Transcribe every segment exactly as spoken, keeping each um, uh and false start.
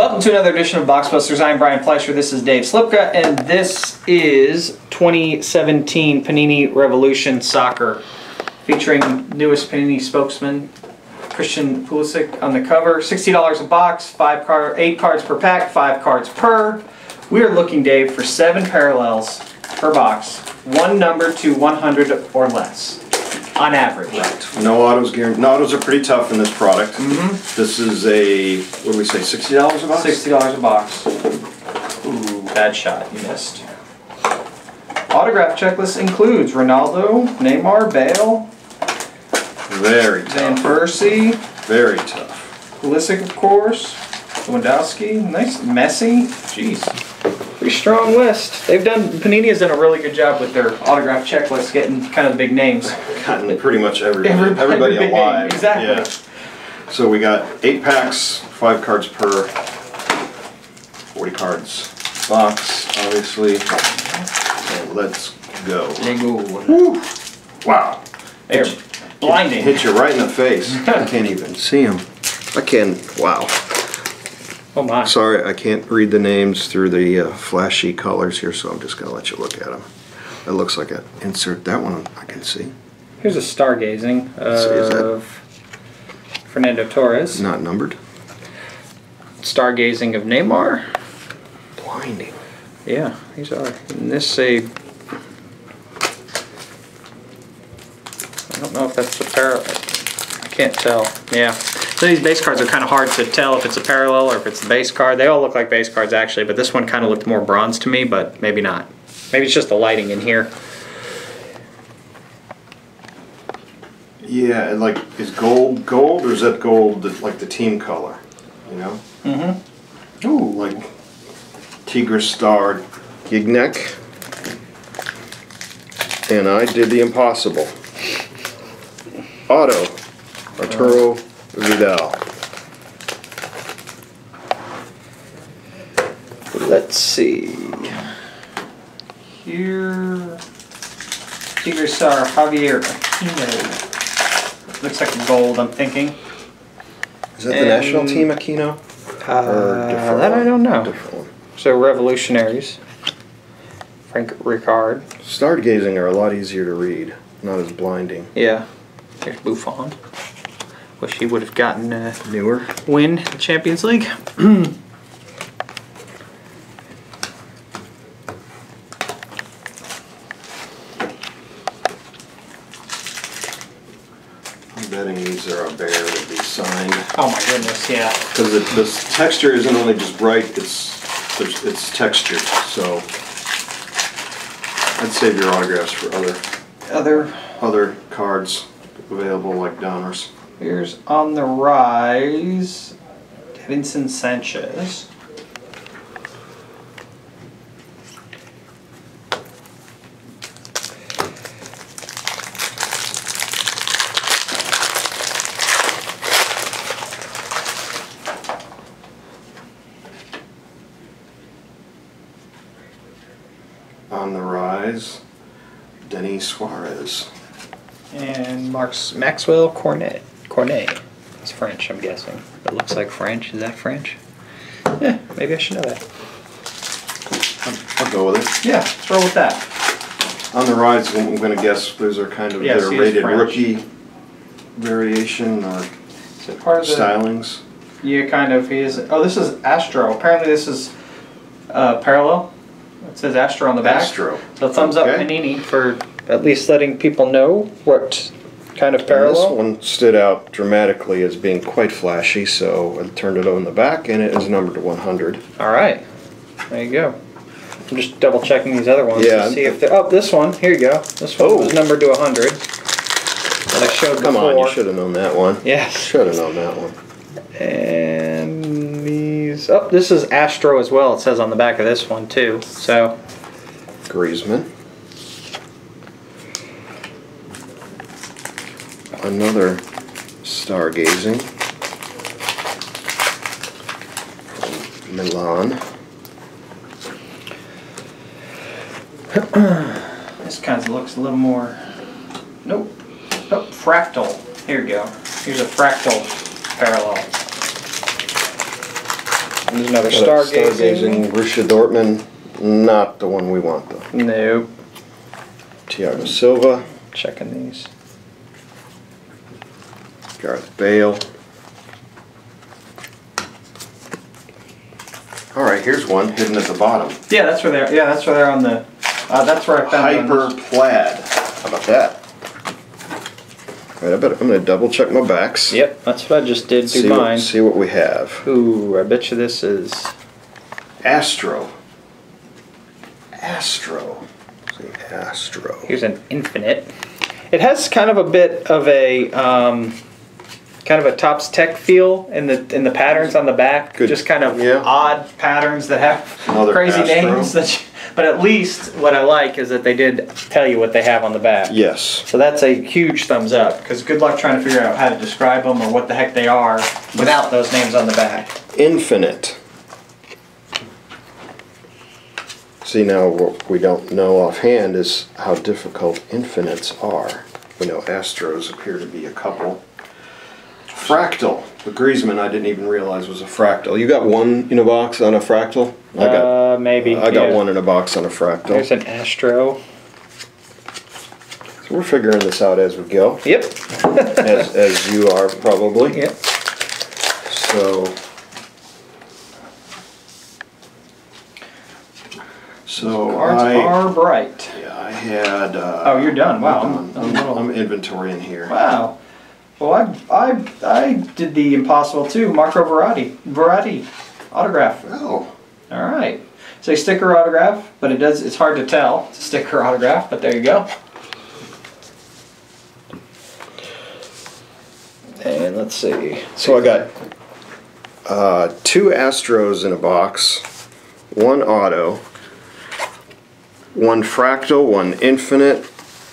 Welcome to another edition of Boxbusters. I'm Brian Fleischer. This is Dave Slipka, and this is twenty seventeen Panini Revolution Soccer, featuring newest Panini spokesman Christian Pulisic on the cover. sixty dollars a box, five card, eight cards per pack, five cards per. We are looking, Dave, for seven parallels per box, one number to one hundred or less. On average. Right. No autos guaranteed. No, autos are pretty tough in this product. Mm-hmm. This is a, what do we say, sixty dollars a box? sixty dollars a box. Ooh, bad shot. You missed. Autograph checklist includes Ronaldo, Neymar, Bale. Very tough. Van Persie. Very tough. Pulisic, of course. Lewandowski. Nice. Messi. Jeez. Pretty strong list. They've done, Panini has done a really good job with their autograph checklist, getting kind of big names. Gotten pretty much everybody, everybody, everybody alive. Name. Exactly. Yeah. So we got eight packs, five cards per, forty cards box, obviously. So let's go. Woo. Wow. They're blinding. Hit you right in the face. I can't even see them. I can. Wow. Oh my. Sorry, I can't read the names through the uh, flashy colors here, so I'm just going to let you look at them. It looks like an insert. That one I can see. Here's a stargazing of Fernando Torres. Not numbered. Stargazing of Neymar. Blinding. Yeah, these are. And this a... I don't know if that's the parallel. I can't tell. Yeah. So these base cards are kind of hard to tell if it's a parallel or if it's the base card. They all look like base cards actually, but this one kind of looked more bronze to me, but maybe not. Maybe it's just the lighting in here. Yeah, and like, is gold gold or is that gold like the team color, you know? Mm-hmm. Ooh, like Tigres star Gignac. And I did the impossible. Auto. Arturo Vidal. Let's see. Here, Tigres star Javier Aquino. Looks like gold, I'm thinking. Is that and the national team Aquino? Uh, that I don't know. Different. So Revolutionaries. Frank Ricard. Stargazing are a lot easier to read, not as blinding. Yeah. There's Buffon. Wish he would have gotten a newer win the Champions League. I'm betting these are a bear to be signed. Oh my goodness, yeah. Because this texture isn't only just bright; it's it's textured. So I'd save your autographs for other other other cards available like Donners. Here's on the rise, Devinson Sanchez. On the rise, Denis Suarez. And Mark's Maxwel Cornet. Cornet. It's French, I'm guessing. It looks like French. Is that French? Yeah, maybe I should know that. I'll, I'll go with it. Yeah, let's roll with that. On the rise, I'm going to guess those are kind of yeah, their rated rookie variation or part of the stylings. Yeah, kind of. He is. Oh, this is Astro. Apparently, this is uh, parallel. It says Astro on the back. Astro. So thumbs okay. up Panini for at least letting people know what. Kind of parallel. And this one stood out dramatically as being quite flashy, so I turned it on the back, and it is numbered to one hundred. All right, there you go. I'm just double checking these other ones yeah, to see if they're. Oh, this one. Here you go. This one oh. was numbered to one hundred. That I showed Come before. on, you should have known that one. Yes. Should have known that one. And these. Oh, this is Astro as well. It says on the back of this one too. So. Griezmann. Another stargazing from Milan. This kind of looks a little more. Nope. Oh, fractal. Here we go. Here's a fractal parallel. And there's another stargazing. stargazing. Borussia Dortmund, not the one we want though. Nope. Thiago Silva. Checking these. Gareth Bale. All right, here's one hidden at the bottom. Yeah, that's where they're. Yeah, that's where they're on the. Uh, that's where I found Hyper it Plaid. How about that? All right, I better, I'm going to double check my backs. Yep, that's what I just did. See what, mine. See what we have. Ooh, I bet you this is Astro. Astro. Astro. Here's an infinite. It has kind of a bit of a um, kind of a Topps Tech feel in the in the patterns on the back. Good. Just kind of yeah. odd patterns that have Another crazy Astro. names. That you, but at least what I like is that they did tell you what they have on the back. Yes. So that's a huge thumbs up, because good luck trying to figure out how to describe them or what the heck they are without those names on the back. Infinite. See, now what we don't know offhand is how difficult infinites are. We know Astros appear to be a couple. Fractal. The Griezmann I didn't even realize was a fractal. You got one in a box on a fractal? I got, uh, maybe. I got yeah. one in a box on a fractal. There's an Astro. So we're figuring this out as we go. Yep. as, as you are, probably. Yep. So... So cards I, are bright. Yeah, I had. Uh, oh, you're done. Wow, I'm, I'm, I'm, I'm inventorying here. Wow. Well, I I I did the impossible too. Marco Verratti, Verratti, autograph. Oh. All right. It's a sticker autograph, but it does. It's hard to tell. It's a sticker autograph, but there you go. And let's see. So I got uh, two Astros in a box, one auto. One fractal, one infinite,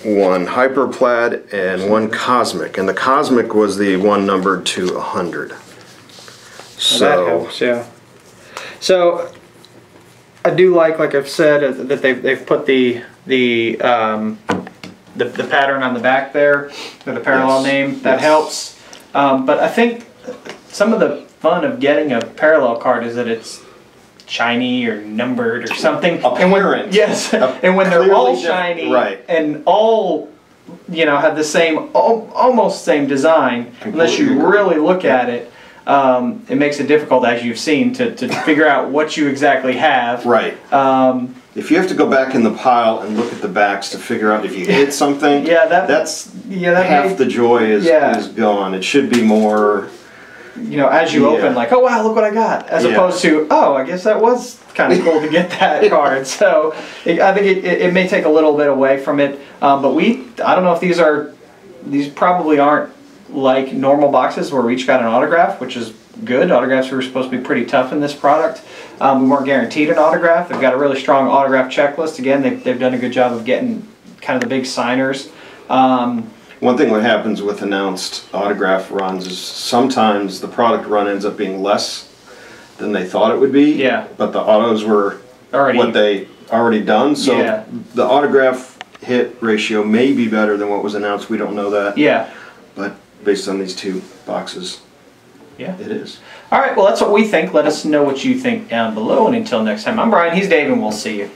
one hyperplaid, and one cosmic. And the cosmic was the one numbered to a hundred. So well, that helps, yeah. So I do like, like I've said, that they've they've put the the um, the, the pattern on the back there, or the parallel yes. name. That yes. helps. Um, but I think some of the fun of getting a parallel card is that it's shiny or numbered or something. Apparent. And when, yes. And when they're all shiny right. and all, you know, have the same, almost same design, Completely unless you agree. really look yeah. at it, um, it makes it difficult, as you've seen, to, to figure out what you exactly have. Right. Um, if you have to go back in the pile and look at the backs to figure out if you hit something, yeah, that, that's yeah, that half made, the joy is, yeah. is gone. It should be more... You know, as you yeah. open, like, oh wow, look what I got, as yeah. opposed to, oh, I guess that was kind of cool to get that card. So it, I think it, it, it may take a little bit away from it, um, but we, I don't know if these are, these probably aren't like normal boxes where we each got an autograph, which is good. Autographs were supposed to be pretty tough in this product. Um, we weren't guaranteed an autograph. They've got a really strong autograph checklist. Again, they've, they've done a good job of getting kind of the big signers. Um, One thing that happens with announced autograph runs is sometimes the product run ends up being less than they thought it would be. Yeah. But the autos were already what they already done. So yeah. the autograph hit ratio may be better than what was announced. We don't know that. Yeah. But based on these two boxes, yeah, it is. All right. Well, that's what we think. Let us know what you think down below. And until next time, I'm Brian. He's Dave, and we'll see you.